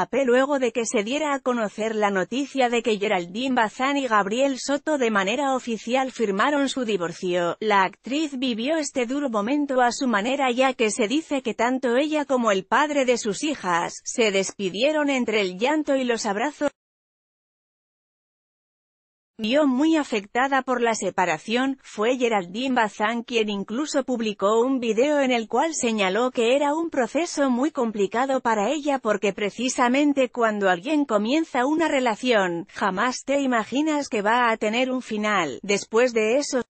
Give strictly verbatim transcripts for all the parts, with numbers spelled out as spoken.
A P luego de que se diera a conocer la noticia de que Geraldine Bazán y Gabriel Soto de manera oficial firmaron su divorcio, la actriz vivió este duro momento a su manera, ya que se dice que tanto ella como el padre de sus hijas, se despidieron entre el llanto y los abrazos. Vio muy afectada por la separación, fue Geraldine Bazán quien incluso publicó un video en el cual señaló que era un proceso muy complicado para ella, porque precisamente cuando alguien comienza una relación, jamás te imaginas que va a tener un final. Después de eso,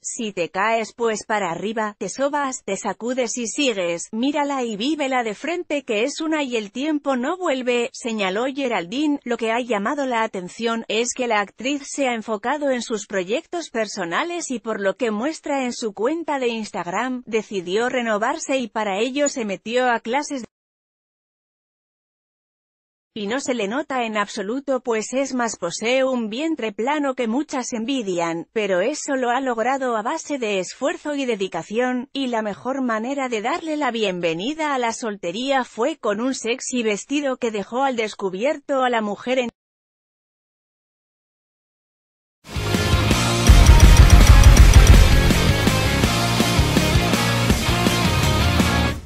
si te caes pues para arriba, te sobas, te sacudes y sigues, mírala y vívela de frente, que es una y el tiempo no vuelve, señaló Geraldine. Lo que ha llamado la atención, es que la actriz se ha enfocado en sus proyectos personales y, por lo que muestra en su cuenta de Instagram, decidió renovarse y para ello se metió a clases de y no se le nota en absoluto, pues es más, posee un vientre plano que muchas envidian, pero eso lo ha logrado a base de esfuerzo y dedicación, y la mejor manera de darle la bienvenida a la soltería fue con un sexy vestido que dejó al descubierto a la mujer en